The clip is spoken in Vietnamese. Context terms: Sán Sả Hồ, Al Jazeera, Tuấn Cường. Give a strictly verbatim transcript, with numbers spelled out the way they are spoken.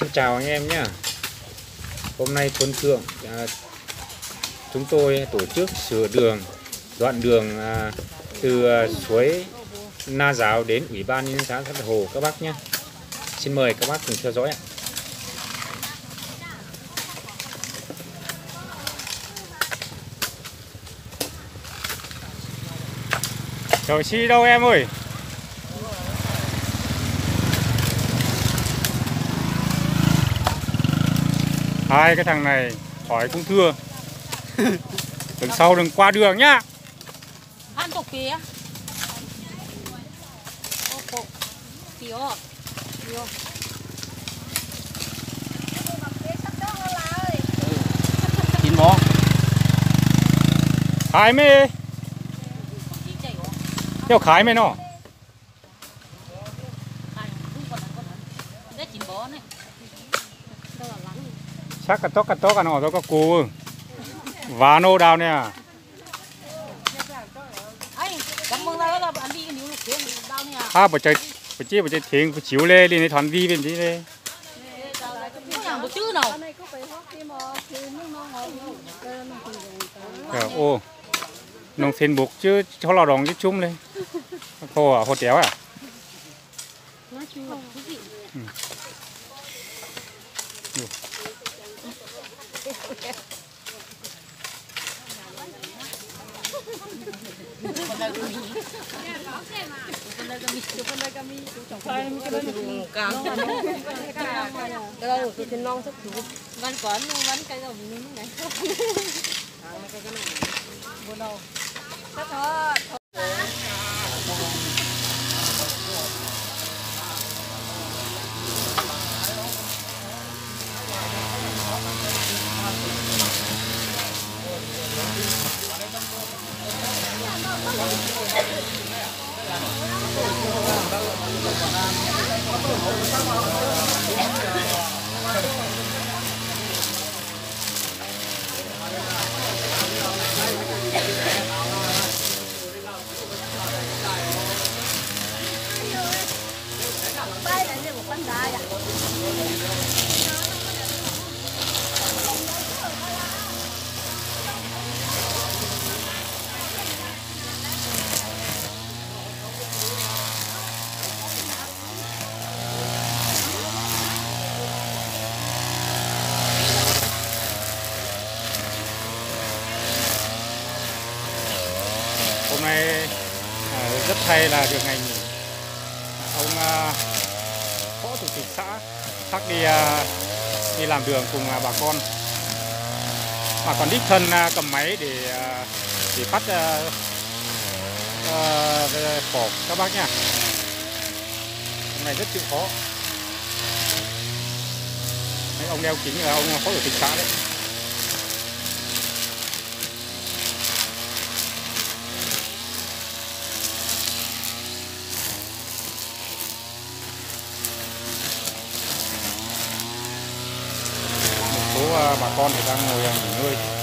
Xin chào anh em nhé. Hôm nay Tuấn Cường à, chúng tôi tổ chức sửa đường đoạn đường à, từ à, suối Na Giáo đến Ủy ban nhân dân xã Sán Sả Hồ các bác nhé. Xin mời các bác cùng theo dõi ạ. Chở chi đâu em ơi? Hai cái thằng này hỏi cũng thưa. Đằng sau đừng qua đường nhá. Ăn tục kìa. Ô kìa. Kìa. Chín mó. Hai mê. Theo khái mê nó. Các cắt tóc cắt tóc cắt nọ đó các cô và nô đào nè. À bữa chơi bữa chơi bữa chơi thiền bữa chiều lê đi này thằng đi bên đi lê. Ô nông phiên buộc chứ cho lao động chứ chung đây. Cô à, cô téo à. Hôm nay rất hay là được ngành ông phó chủ tịch xã bác đi đi làm đường cùng bà con, bà con đích thân cầm máy để để phát cỏ các bác nha. Hôm nay rất chịu khó. Đấy, ông đeo kính là ông phó chủ tịch xã đấy. Bà con thì đang ngồi nghỉ ngơi.